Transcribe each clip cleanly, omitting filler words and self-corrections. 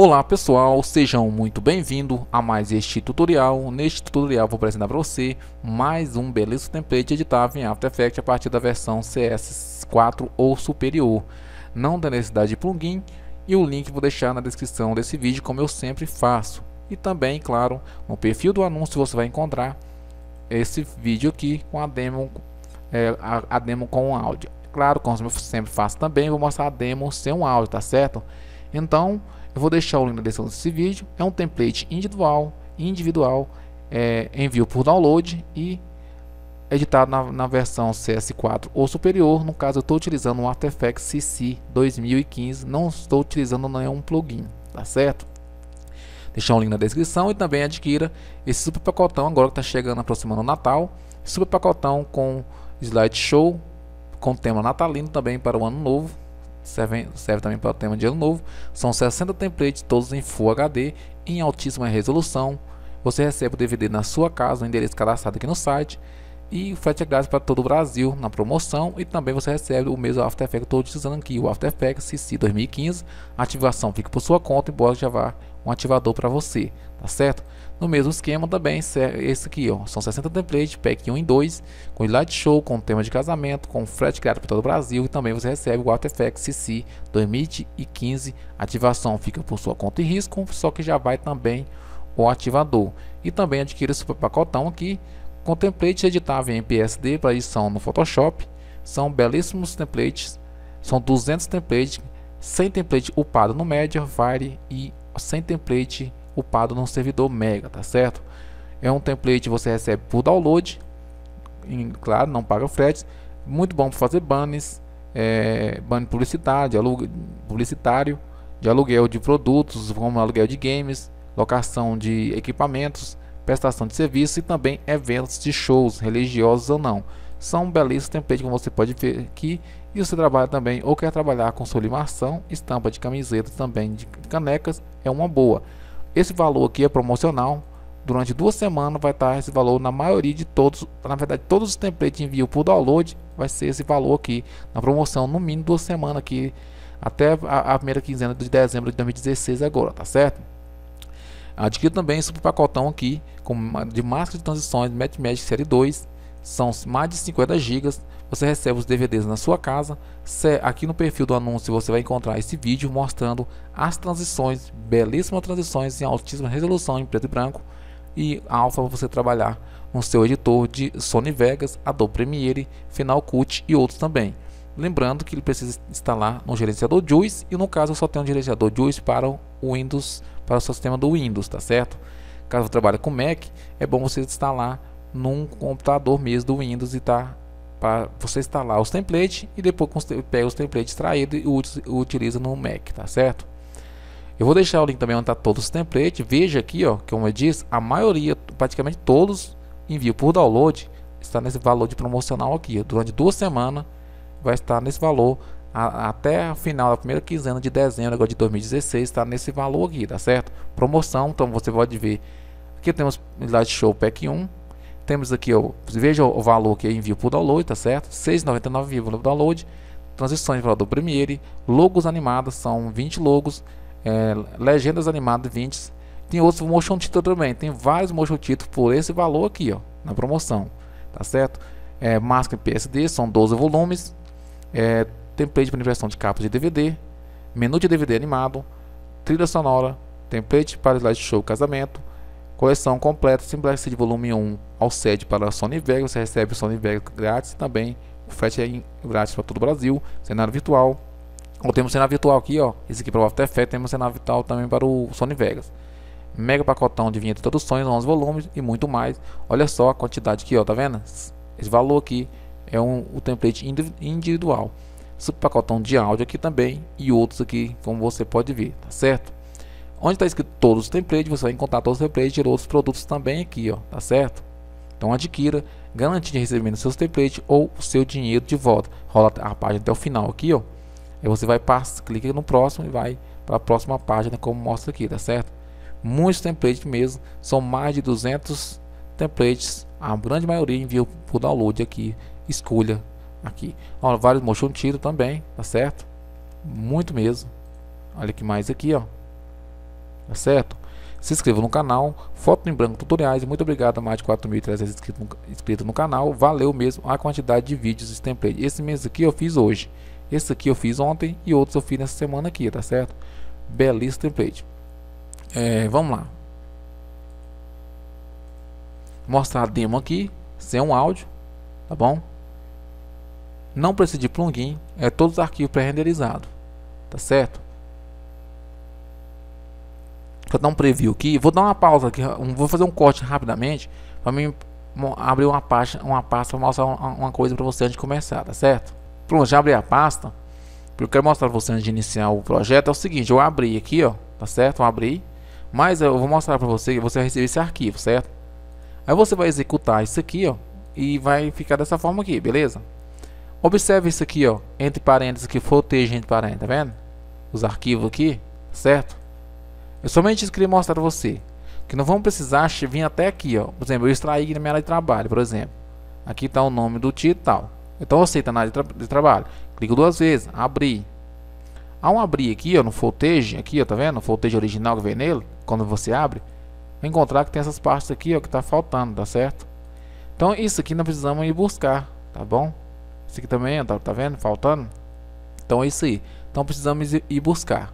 Olá pessoal, sejam muito bem-vindos a mais este tutorial. Neste tutorial vou apresentar para você mais um belíssimo template editável em After Effects a partir da versão CS4 ou superior. Não tem necessidade de plugin e o link vou deixar na descrição desse vídeo, como eu sempre faço. E também, claro, no perfil do anúncio você vai encontrar esse vídeo aqui com a demo, a demo com o áudio. Claro, como eu sempre faço também, vou mostrar a demo sem um áudio, tá certo? Então, eu vou deixar o link na descrição desse vídeo. É um template individual, envio por download e editado na versão CS4 ou superior. No caso, eu estou utilizando o After Effects CC 2015, não estou utilizando nenhum plugin, tá certo? Deixar o link na descrição e também adquira esse super pacotão agora que está chegando, aproximando o Natal. Super pacotão com slideshow, com tema natalino também para o ano novo. Serve também para o tema de ano novo. São 60 templates, todos em Full HD, em altíssima resolução. Você recebe o DVD na sua casa, o endereço cadastrado aqui no site. E o frete é grátis para todo o Brasil na promoção. E também você recebe o mesmo After Effects que eu estou utilizando aqui, o After Effects CC 2015. A ativação fica por sua conta, embora já vá um ativador para você, tá certo? No mesmo esquema também, esse aqui, ó, são 60 templates, pack 1 em 2, com Lightshow, com tema de casamento, com frete grátis para todo o Brasil. E também você recebe o After Effects CC 2015. A ativação fica por sua conta e risco, só que já vai também o ativador. E também adquira esse pacotão aqui, com templates editáveis em PSD para edição no Photoshop. São belíssimos templates, são 200 templates, 100 templates upado no Mediafire e 100 templates upado no servidor Mega, tá certo? É um template, você recebe por download, claro, não paga frete. Muito bom para fazer banners, banner publicitário, de aluguel de produtos, como aluguel de games, locação de equipamentos, prestação de serviço e também eventos de shows, religiosos ou não. São um belíssimo template, como você pode ver aqui. E você trabalha também ou quer trabalhar com sublimação, estampa de camisetas, também de canecas, é uma boa. Esse valor aqui é promocional. Durante 2 semanas vai estar esse valor na maioria de todos. Na verdade, todos os templates envio por download vai ser esse valor aqui na promoção, no mínimo 2 semanas aqui, até a primeira quinzena de dezembro de 2016 agora, tá certo? Adquira também esse pacotão aqui de máscara de transições Magic Série 2. São mais de 50 GB. Você recebe os DVDs na sua casa. Aqui no perfil do anúncio você vai encontrar esse vídeo mostrando as transições, belíssimas transições em altíssima resolução em preto e branco. E alfa para você trabalhar no seu editor de Sony Vegas, Adobe Premiere, Final Cut e outros também. Lembrando que ele precisa instalar no gerenciador Juice, e no caso eu só tenho um gerenciador Juice para o Windows, para o sistema do Windows, tá certo? Caso você trabalhe com Mac, é bom você instalar num computador mesmo do Windows, e tá para você instalar os templates e depois pega os templates extraídos e utiliza no Mac, tá certo? Eu vou deixar o link também onde tá todos os templates. Veja aqui, ó, que como eu disse, a maioria, praticamente todos, envio por download, está nesse valor de promocional aqui. Durante 2 semanas vai estar nesse valor, até o final da primeira quinzena de dezembro agora de 2016, está nesse valor aqui, tá certo? Promoção, então você pode ver aqui, temos Lightshow Pack 1, temos aqui, ó, veja o valor que envio por download, tá certo? R$ 6,99 por download. Transições para o Premiere, logos animados, são 20 logos, legendas animadas 20, tem outros motion title também, tem vários motion title por esse valor aqui, ó, na promoção, tá certo? Máscara PSD, são 12 volumes, template para impressão de capa de DVD, menu de DVD animado, trilha sonora, template para slideshow casamento, coleção completa, simplesmente de volume 1 ao 7 para a Sony Vegas, você recebe o Sony Vegas grátis, também o frete é grátis para todo o Brasil, cenário virtual, ou temos cenário virtual aqui, ó, esse aqui para o After Effects, temos cenário virtual também para o Sony Vegas. Mega pacotão de vinheta e traduções, 11 volumes e muito mais. Olha só a quantidade aqui, ó, tá vendo? Esse valor aqui é o template individual. Super pacotão de áudio aqui também e outros aqui, como você pode ver, tá certo? Onde está escrito todos os templates, você vai encontrar todos os templates e outros produtos também aqui, ó, tá certo? Então adquira, garantia de recebimento dos seus templates ou o seu dinheiro de volta. Rola a página até o final aqui, ó. Aí você vai passar, clica no próximo e vai para a próxima página, como mostra aqui, tá certo? Muitos templates mesmo, são mais de 200 templates. A grande maioria envia por download aqui, escolha aqui. Olha, vários motion title também, tá certo? Muito mesmo. Olha que mais aqui, ó. tá certo? Se inscreva no canal, Foto em Branco Tutoriais. Muito obrigado a mais de 4.300 inscritos no canal. Valeu mesmo a quantidade de vídeos desse template. Esse mesmo aqui eu fiz hoje, esse aqui eu fiz ontem e outros eu fiz nessa semana aqui, tá certo? Belíssimo template. Vamos lá. Mostrar a demo aqui, sem um áudio, tá bom? Não precisa de plugin, é todos os arquivos pré-renderizados, tá certo? Vou dar um preview aqui, vou dar uma pausa aqui, vou fazer um corte rapidamente para mim abrir uma pasta para mostrar uma coisa para você antes de começar, tá certo? Pronto, já abri a pasta. O que eu quero mostrar para você antes de iniciar o projeto é o seguinte: eu abri aqui, ó, tá certo? Eu abri, mas eu vou mostrar para você que você vai receber esse arquivo, certo? Aí você vai executar isso aqui, ó, e vai ficar dessa forma aqui, beleza? Observe isso aqui, ó, entre parênteses, que foteja entre parênteses, tá vendo? Os arquivos aqui, certo? Eu somente queria mostrar para você que não vamos precisar vir até aqui, ó. Por exemplo, eu extraí aqui na minha área de trabalho, por exemplo. Aqui está o nome do título e tal. Então você está na área de trabalho, clico duas vezes, abrir. Ao abrir aqui, ó, no footage, aqui, ó, tá vendo? O footage original que vem nele, quando você abre, vai encontrar que tem essas partes aqui, ó, que tá faltando, tá certo? Então isso aqui nós precisamos ir buscar, tá bom? Isso aqui também, ó, tá vendo? Faltando. Então é isso aí. Então precisamos ir buscar.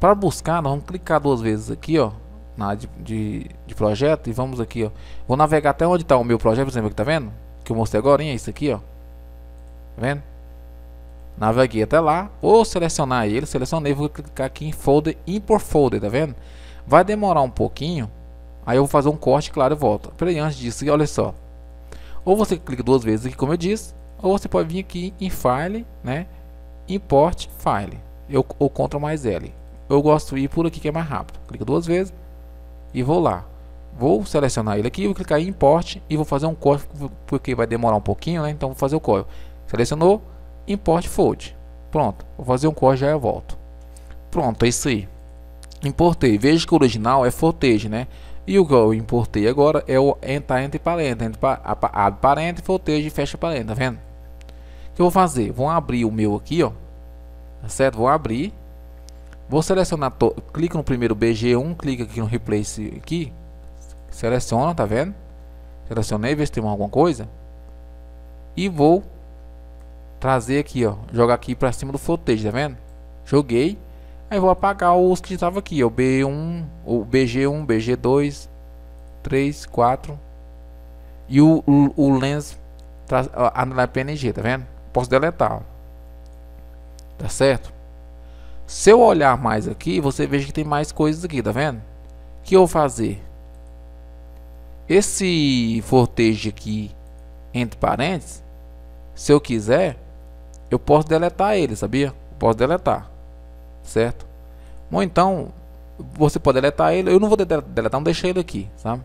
Para buscar, nós vamos clicar duas vezes aqui, ó, na área de projeto, e vamos aqui, ó. Vou navegar até onde está o meu projeto, por exemplo, aqui, tá vendo? Que eu mostrei agora, hein? Isso aqui, ó. Tá vendo? Naveguei até lá, ou selecionar ele, selecionei, vou clicar aqui em folder, import folder, tá vendo? Vai demorar um pouquinho, aí eu vou fazer um corte, claro, e volto. Peraí, antes disso, olha só. Ou você clica duas vezes aqui, como eu disse, ou você pode vir aqui em file, né? Import file, ou Ctrl+L. Eu gosto de ir por aqui que é mais rápido. Clica duas vezes e vou lá. Vou selecionar ele aqui, vou clicar em import e vou fazer um corte porque vai demorar um pouquinho, né? Então vou fazer o corte. Selecionou, import folder. Pronto, vou fazer um corte já eu volto. Pronto, é isso aí. Importei. Veja que o original é footage, né? E o que eu importei agora é o entre parênteses, abre parênteses, footage, fecha parênteses, tá vendo? O que eu vou fazer? Vou abrir o meu aqui, ó. Tá certo? Vou abrir. Vou selecionar, clica no primeiro BG1, clica aqui no replace aqui, seleciona, tá vendo? Selecionei, ver se tem alguma coisa. E vou trazer aqui, ó, jogar aqui pra cima do footage, tá vendo? Joguei. Aí vou apagar os que estavam aqui, ó, B1, o BG1, BG2, 3, 4 e o lens na PNG, tá vendo? Posso deletar, ó. Tá certo? Se eu olhar mais aqui, você veja que tem mais coisas aqui, tá vendo? O que eu vou fazer? Esse footage aqui, entre parênteses, se eu quiser, eu posso deletar ele, sabia? Eu posso deletar, certo? Ou então, você pode deletar ele, eu não vou deletar, não deixei ele aqui, sabe?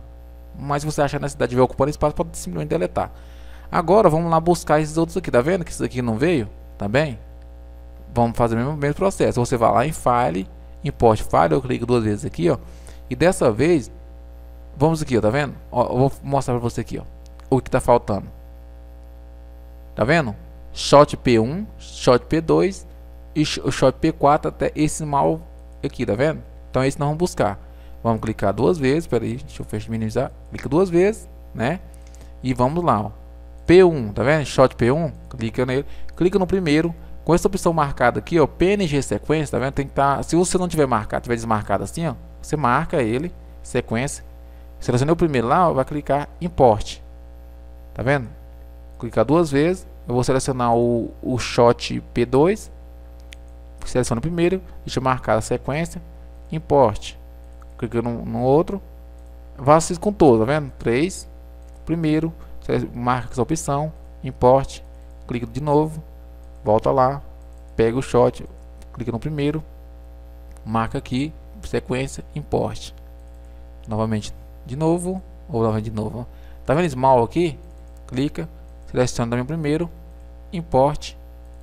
Mas se você achar necessidade de ver ocupando espaço, pode simplesmente deletar. Agora, vamos lá buscar esses outros aqui, tá vendo? Que isso aqui não veio, tá bem? Vamos fazer o mesmo processo. Você vai lá em File, Import File, eu clico duas vezes aqui, ó. E dessa vez, vamos aqui, ó, tá vendo? Ó, eu vou mostrar pra você aqui, ó, o que tá faltando. Tá vendo? Shot P1, Shot P2 e Shot P4 até esse mal aqui, tá vendo? Então esse nós vamos buscar. Vamos clicar duas vezes, peraí, deixa eu minimizar. Clica duas vezes, né? E vamos lá, ó. P1, tá vendo? Shot P1, clica nele, clica no primeiro. Com essa opção marcada aqui, ó, PNG sequência, tá vendo? Tem que estar, se você não tiver marcado, tiver desmarcado assim, ó, você marca ele, sequência. Selecionei o primeiro lá, ó, vai clicar import. Tá vendo? Clicar duas vezes, eu vou selecionar o shot P2. Seleciona o primeiro, deixa eu marcar a sequência, import. Clica no outro. Vacilo com todos, tá vendo? 3, primeiro, marca essa opção, import, clica de novo. Volta lá, pega o shot, clica no primeiro, marca aqui, sequência, import. Novamente de novo, ou novamente de novo. Tá vendo small aqui? Clica, seleciona também o primeiro, import.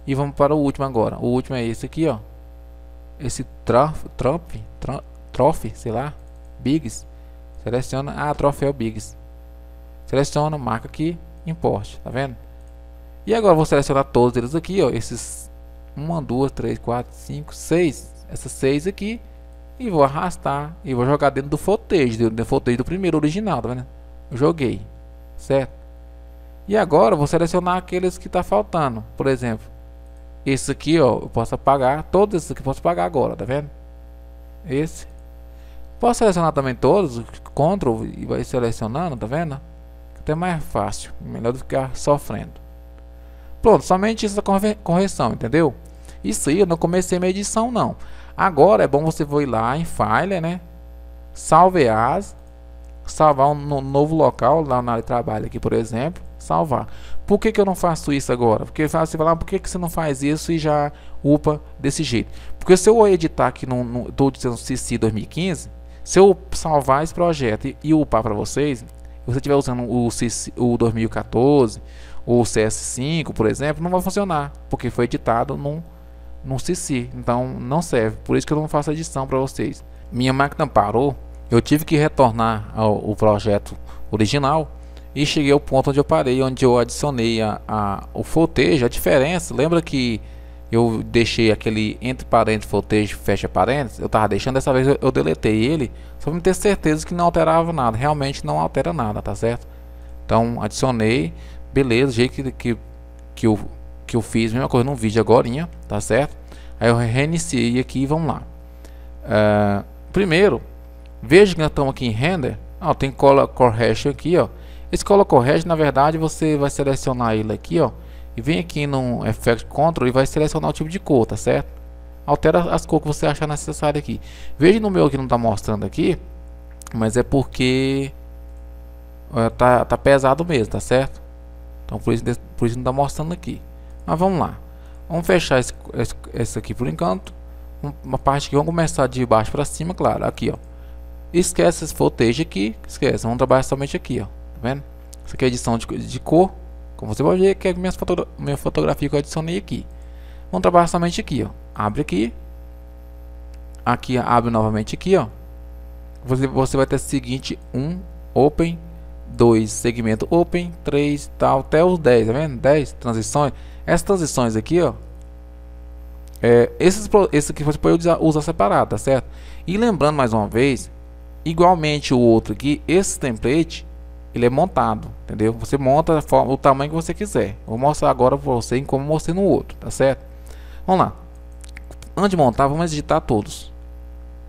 E vamos para o último agora. O último é esse aqui, ó. Esse trophy, sei lá, bigs. Seleciona, troféu bigs. Seleciona, marca aqui, import, tá vendo? E agora vou selecionar todos eles aqui, ó, esses 1, 2, 3, 4, 5, 6, essas 6 aqui, e vou arrastar e vou jogar dentro do footage, do primeiro original, tá vendo? Eu joguei, certo? E agora eu vou selecionar aqueles que tá faltando, por exemplo, esse aqui, ó, eu posso apagar, todos esses aqui eu posso apagar agora, tá vendo? Esse, posso selecionar também todos, Ctrl e vai selecionando, tá vendo? Até mais fácil, melhor do que ficar sofrendo. Pronto, somente essa correção, entendeu? Isso aí, eu não comecei minha edição não. Agora é bom você ir lá em File, né? Salve as, salvar um novo local lá na área de trabalho aqui, por exemplo, salvar. Por que que eu não faço isso agora? Porque você vai lá, por que que você não faz isso e já upa desse jeito? Porque se eu editar aqui no tô dizendo CC 2015, se eu salvar esse projeto e upar para vocês, se você estiver usando o 2014 ou o CS5, por exemplo, não vai funcionar, porque foi editado num CC, então não serve. Por isso que eu não faço edição para vocês. Minha máquina parou, eu tive que retornar ao projeto original e cheguei ao ponto onde eu parei, onde eu adicionei o footage. A diferença, lembra que eu deixei aquele entre parênteses footage, fecha parênteses, eu tava deixando, dessa vez eu deletei ele só para ter certeza que não alterava nada. Realmente não altera nada, tá certo? Então adicionei, beleza, o jeito que eu fiz, mesma coisa no vídeo agorinha, tá certo? Aí eu reiniciei aqui e vamos lá. Primeiro, veja que nós estamos aqui em render. Tem color correction aqui, ó. Esse color correction, na verdade, você vai selecionar ele aqui, ó, e vem aqui no Effect Control e vai selecionar o tipo de cor, tá certo? Altera as cores que você achar necessário aqui. Veja no meu que não tá mostrando aqui, mas é porque tá pesado mesmo, tá certo? Então por isso não tá mostrando aqui. Mas vamos lá, vamos fechar esse aqui por enquanto. Uma parte que vamos começar de baixo para cima, claro, aqui, ó. Esquece esse footage aqui, esquece, vamos trabalhar somente aqui, ó, tá vendo? Isso aqui é edição de cor, como você pode ver, que é minha fotografia que eu adicionei aqui. Vamos trabalhar somente aqui, ó, abre aqui, abre novamente aqui, ó. Você vai ter o seguinte, 1, open, 2, segmento open, 3, tal, até os 10, tá vendo? 10 transições. Essas transições aqui, ó, esse aqui você pode usar separado, tá certo? E lembrando mais uma vez, igualmente o outro aqui, esse template, ele é montado, entendeu? Você monta o tamanho que você quiser. Vou mostrar agora para você como mostrei no outro, tá certo? Vamos lá. Antes de montar, vamos editar todos.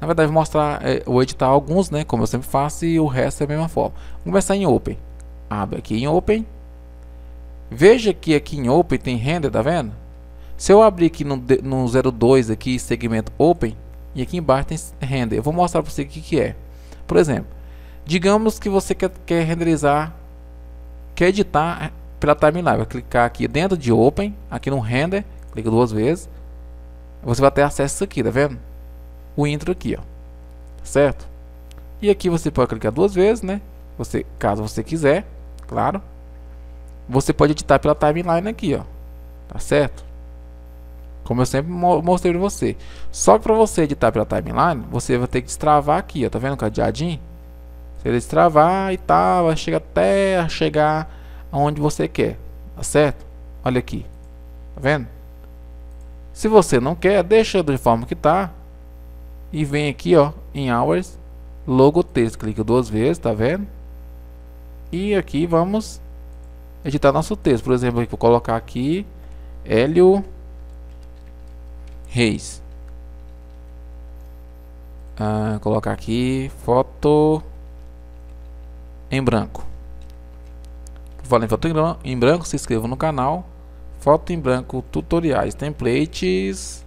Na verdade, vou mostrar, vou editar alguns, né? Como eu sempre faço, e o resto é a mesma forma. Vamos começar em Open. Abre aqui em Open. Veja que aqui em Open tem render, tá vendo? Se eu abrir aqui no 02 aqui, segmento Open, e aqui embaixo tem render. Eu vou mostrar para você o que é. Por exemplo, digamos que você quer renderizar, quer editar pela timeline. Vai clicar aqui dentro de Open, aqui no Render, clica duas vezes. Você vai ter acesso aqui, tá vendo? O intro aqui, ó, certo? E aqui você pode clicar duas vezes, né? Caso você quiser, claro. Você pode editar pela timeline aqui, ó, tá certo? Como eu sempre mostrei pra você. Só que pra você editar pela timeline, você vai ter que destravar aqui, ó, tá vendo o cadeadinho? Você vai destravar e tal, vai chegar até chegar aonde você quer, tá certo? Olha aqui, tá vendo? Se você não quer, deixa de forma que tá. E vem aqui, ó, em Hours, Logo Texto, clica duas vezes, tá vendo? E aqui vamos editar nosso texto. Por exemplo, eu vou colocar aqui Hélio Reis. Colocar aqui foto em branco. Falando em foto em branco, se inscreva no canal. Foto em branco tutoriais, templates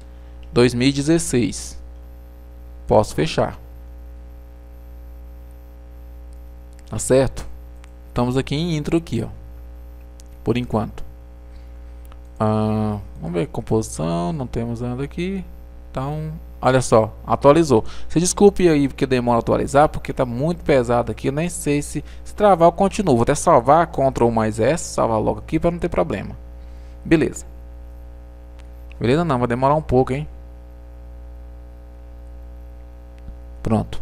2016. Posso fechar. Tá certo? Estamos aqui em intro aqui, ó. Por enquanto, vamos ver composição, não temos nada aqui. Então, olha só, atualizou. Se desculpe aí porque demora atualizar, porque tá muito pesado aqui. Eu nem sei se travar eu continuo. Vou até salvar, Ctrl mais S, salvar logo aqui para não ter problema. Beleza. Beleza não, vai demorar um pouco, hein? Pronto.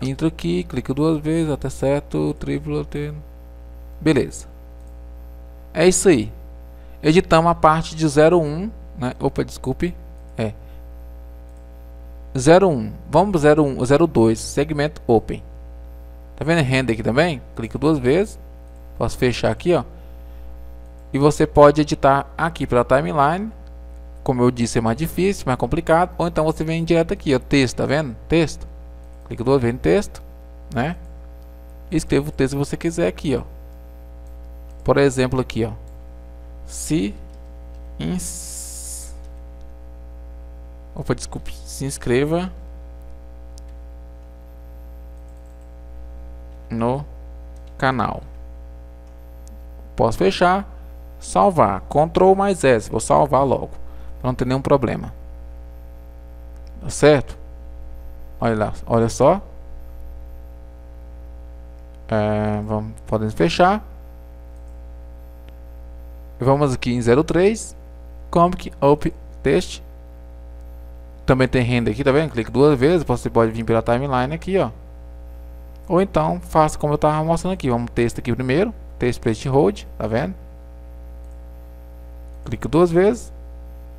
Entra aqui, clica duas vezes, até certo, triplo, beleza. É isso aí. Editamos a parte de 01, né? Opa, desculpe. 01, vamos 01, 02, segmento open. Tá vendo render aqui também? Clico duas vezes. Posso fechar aqui, ó. E você pode editar aqui pela timeline. Como eu disse, é mais difícil, mais complicado. Ou então você vem direto aqui, ó, texto, tá vendo? Texto. Clico duas vezes em texto, né? Escreva o texto que você quiser aqui, ó. Por exemplo, aqui, ó. Se inscreva no canal. Posso fechar, salvar, Ctrl+S, vou salvar logo, para não ter nenhum problema. Tá certo? Olha lá, olha só. Vamos, podemos fechar. Vamos aqui em 03, Comic, Up, Test. Também tem render aqui, tá vendo? Clique duas vezes, você pode vir pela timeline aqui, ó. Ou então, faça como eu estava mostrando aqui. Vamos texto aqui primeiro, texto plate hold, tá vendo? Clique duas vezes,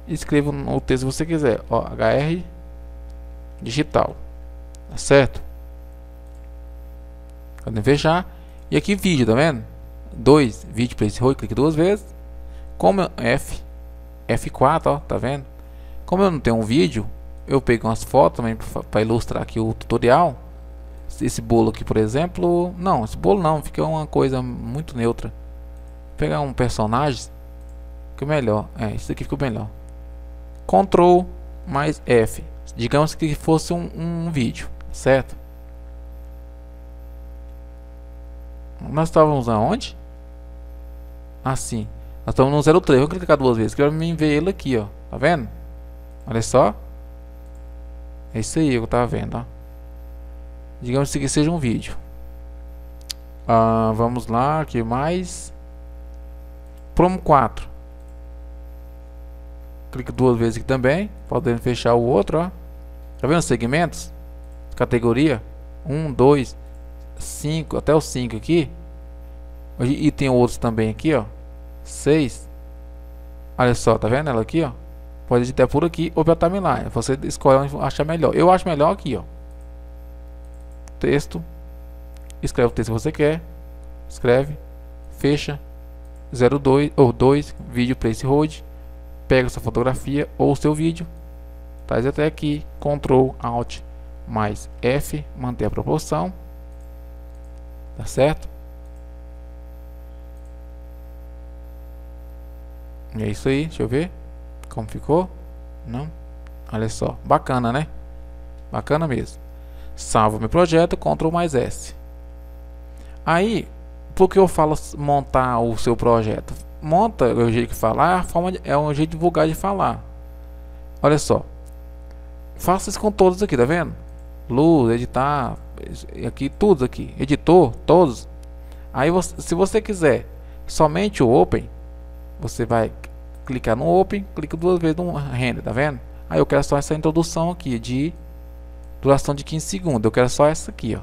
escreva o texto que você quiser, ó, HR digital, tá certo? Podem fechar. E aqui vídeo, tá vendo? 2, vídeo place hold, clique duas vezes. Como eu, F4, ó, tá vendo? Como eu não tenho um vídeo, eu pego umas fotos também para ilustrar aqui o tutorial. Esse bolo aqui, por exemplo, não, esse bolo não, fica uma coisa muito neutra. Vou pegar um personagem, que é melhor, isso aqui ficou melhor. Ctrl+F, digamos que fosse um vídeo, certo? Nós estávamos aonde? Assim, nós estamos no 03, vou clicar duas vezes, que eu me ver ele aqui, ó, tá vendo? Olha só, é isso aí que eu estava vendo, ó. Digamos que seja um vídeo. Vamos lá, que mais? Promo 4. Clique duas vezes aqui também, podendo fechar o outro, ó. Tá vendo os segmentos? Categoria 1, 2, 5, até o 5 aqui. E tem outros também aqui, ó. 6. Olha só, tá vendo ela aqui, ó? Pode editar por aqui ou pela timeline. Você escolhe onde achar melhor. Eu acho melhor aqui, ó. Texto, escreve o texto que você quer, escreve, fecha, 02 ou 2, vídeo placeholder, pega sua fotografia ou seu vídeo, traz até aqui, Ctrl+Alt+F, manter a proporção, tá certo? E é isso aí, deixa eu ver como ficou, não? Olha só, bacana, né? Bacana mesmo. Salvo meu projeto, Ctrl+S. Aí, por que eu falo montar o seu projeto? Monta é o jeito de falar, é um jeito vulgar de falar. Olha só. Faça isso com todos aqui, tá vendo? Luz, editar, aqui, tudo aqui. Editor, todos. Aí, se você quiser somente o Open, você vai clicar no Open, clica duas vezes no Render, tá vendo? Aí eu quero só essa introdução aqui de... duração de 15 segundos, eu quero só essa aqui, ó.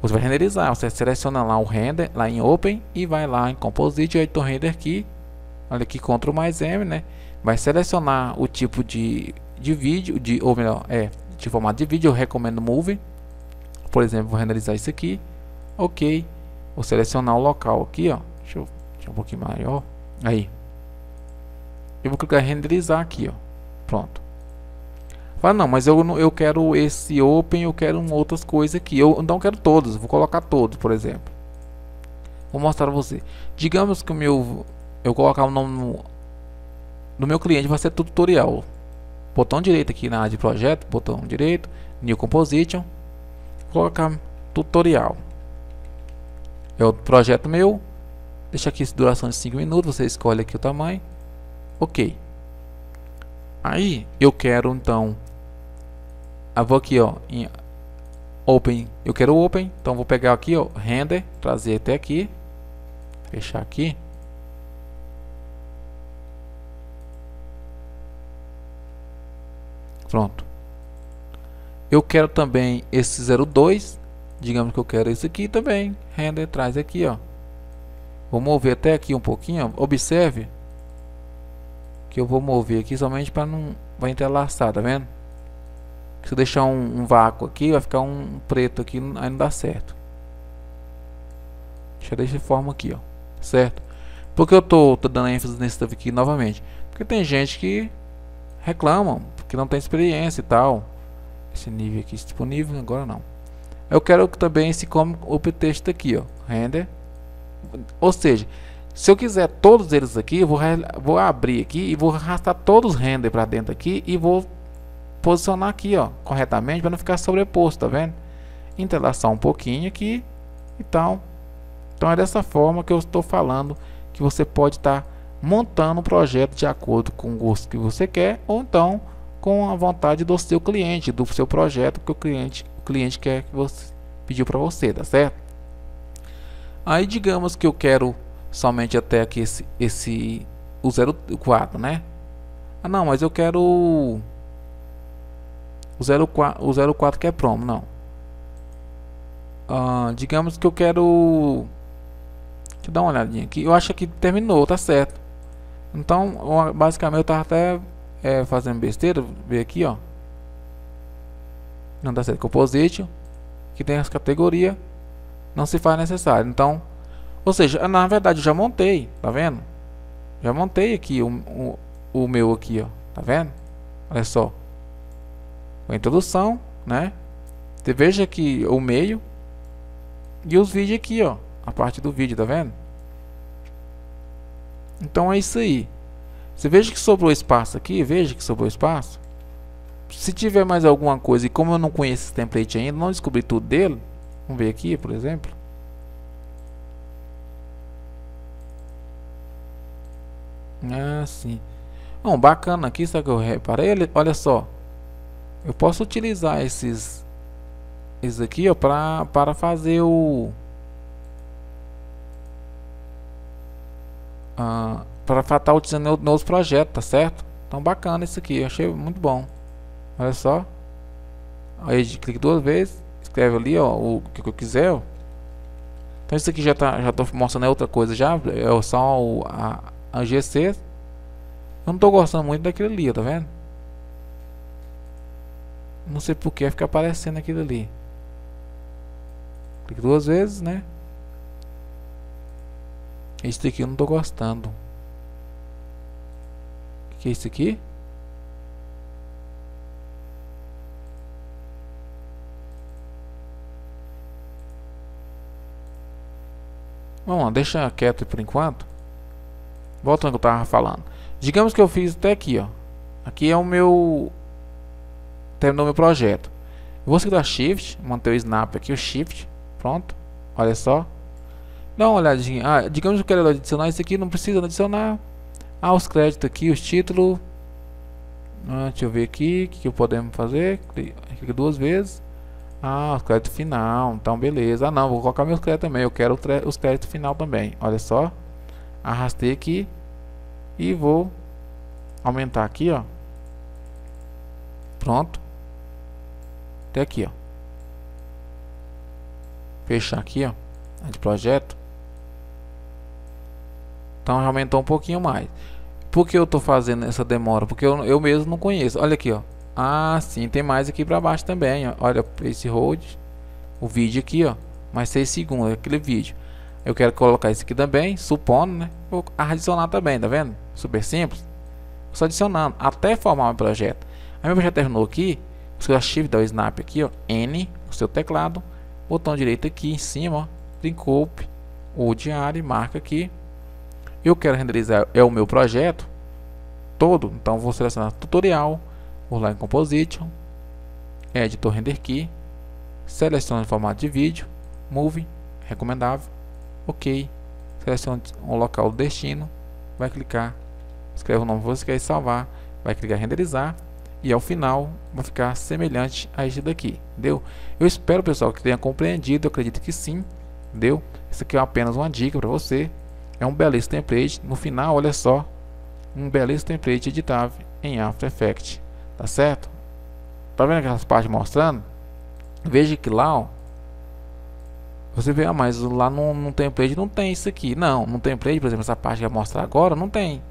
Você vai renderizar, você seleciona lá o render, lá em open, e vai lá em composite, editor render aqui. Olha aqui, Ctrl+M, né? Vai selecionar o tipo de vídeo, ou melhor, de formato de vídeo, eu recomendo movie. Por exemplo, vou renderizar isso aqui. Ok, vou selecionar o local aqui, ó. Deixa eu um pouquinho maior. Aí. Eu vou clicar em renderizar aqui, ó. Pronto. Fala, não, mas eu quero esse open, eu quero outras coisas aqui. Eu não quero todos, vou colocar todos, por exemplo. Vou mostrar a você. Digamos que eu colocar o nome no meu cliente, vai ser tutorial. Botão direito aqui na área de projeto, botão direito, New Composition. Colocar tutorial. É o projeto meu. Deixa aqui duração de 5 minutos, você escolhe aqui o tamanho. Ok. Aí, eu quero então... vou aqui, ó, em Open, eu quero Open, então vou pegar aqui, ó, Render, trazer até aqui, fechar aqui. Pronto. Eu quero também esse 02, digamos que eu quero esse aqui também, Render, traz aqui, ó. Vou mover até aqui um pouquinho, ó. Observe. Que eu vou mover aqui somente para não vai entrelaçar, tá vendo? Se eu deixar um vácuo aqui, vai ficar um preto aqui, aí não dá certo. Deixa eu deixar de forma aqui, ó, certo? Porque eu tô dando ênfase nesse aqui novamente, porque tem gente que reclama que não tem experiência e tal. Esse nível aqui disponível agora não. Eu quero que também se come o texto aqui, ó, render. Ou seja, se eu quiser todos eles aqui, eu vou abrir aqui e vou arrastar todos os render para dentro aqui e vou posicionar aqui, ó, corretamente para não ficar sobreposto, tá vendo? Entrelaçar um pouquinho aqui e tal. Então é dessa forma que eu estou falando que você pode estar montando um projeto de acordo com o gosto que você quer, ou então com a vontade do seu cliente, do seu projeto que o cliente quer, que você pediu para você, tá certo? Aí digamos que eu quero somente até aqui o 04, né? Ah, não, mas eu quero o 04 que é promo, não. Digamos que eu quero, deixa eu dar uma olhadinha aqui, eu acho que terminou, tá certo? Então basicamente eu tava até fazendo besteira, ver aqui, ó, não dá certo, composite, que tem as categorias, não se faz necessário. Então, ou seja, na verdade eu já montei, tá vendo? Já montei aqui o meu aqui, ó, tá vendo? Olha só, a introdução, né? Você veja aqui o meio e os vídeos aqui, ó, a parte do vídeo, tá vendo? Então é isso aí. Você veja que sobrou espaço aqui, veja que sobrou espaço. Se tiver mais alguma coisa, e como eu não conheço esse template ainda, não descobri tudo dele, vamos ver aqui, por exemplo. Ah, sim. Bom, bacana aqui, só que eu reparei, olha só, eu posso utilizar esses aqui, ó, para fazer o para estar utilizando nos projetos, tá certo? Então bacana isso aqui, eu achei muito bom. Olha só, aí clica duas vezes, escreve ali, ó, o que eu quiser, ó. Então isso aqui já tô mostrando outra coisa já, é só a GC. Eu não tô gostando muito daquilo ali, ó, tá vendo? Não sei porque fica aparecendo aquilo ali. Clique duas vezes, né? Isso aqui eu não tô gostando. O que é isso aqui? Vamos lá, deixa quieto por enquanto. Voltando ao que eu tava falando. Digamos que eu fiz até aqui, ó. Aqui é o meu... terminou meu projeto. Eu vou segurar Shift, manter o Snap aqui, o Shift. Pronto, olha só. Dá uma olhadinha. Ah, digamos que eu quero adicionar isso aqui, não precisa adicionar. Ah, os créditos aqui, os títulos. Deixa eu ver aqui o que podemos fazer. Clique duas vezes. Ah, os créditos final, então beleza. Ah não, vou colocar meus créditos também, eu quero os créditos final também, olha só. Arrastei aqui e vou aumentar aqui, ó. Pronto, até aqui, ó. Fechar aqui, ó, de projeto. Então aumentou um pouquinho mais. Por que eu tô fazendo essa demora? Porque eu mesmo não conheço. Olha aqui, ó. Ah, sim, tem mais aqui para baixo também, ó. Olha esse hold, o vídeo aqui, ó, mais 6 segundos, aquele vídeo. Eu quero colocar esse aqui também, supondo, né? Vou adicionar também, tá vendo? Super simples. Só adicionando até formar um projeto. Aí meu já terminou aqui, o Shift dá o Snap aqui, ó, N, o seu teclado, botão direito aqui em cima, ó, Trincope, o diário, marca aqui. Eu quero renderizar, é o meu projeto todo, então vou selecionar tutorial, vou lá em Composition, Editor Render Key, seleciono o formato de vídeo, Movie, recomendável, ok, seleciono o local do destino, vai clicar, escreve o nome que você quer salvar, vai clicar em renderizar. E ao final vai ficar semelhante a este daqui, deu? Eu espero, pessoal, que tenha compreendido, eu acredito que sim, deu? Isso aqui é apenas uma dica para você, é um belíssimo template, no final, olha só, um belíssimo template editável em After Effects, tá certo? Tá vendo aquelas partes mostrando? Veja que lá, ó, você vê, ah, mas lá no template não tem isso aqui, não, no template, por exemplo, essa parte que eu vou mostrar agora, não tem.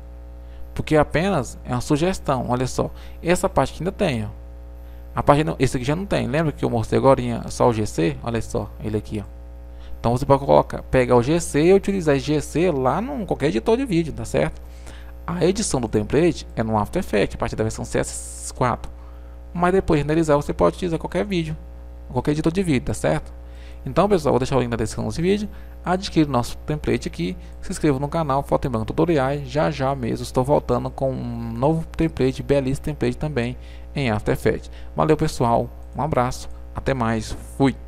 Porque apenas é uma sugestão, olha só. Essa parte que ainda tem, ó. A página, esse aqui já não tem, lembra que eu mostrei agora só o GC? Olha só, ele aqui, ó. Então você pode colocar, pegar o GC e utilizar esse GC lá em qualquer editor de vídeo, tá certo? A edição do template é no After Effects, a partir da versão CS4. Mas depois de renderizar, você pode utilizar qualquer vídeo, qualquer editor de vídeo, tá certo? Então, pessoal, vou deixar o link na descrição desse vídeo. Adquira o nosso template aqui, se inscreva no canal Foto em Branco Tutoriais. Já já mesmo estou voltando com um novo template, belíssimo template também em After Effects. Valeu, pessoal, um abraço, até mais, fui!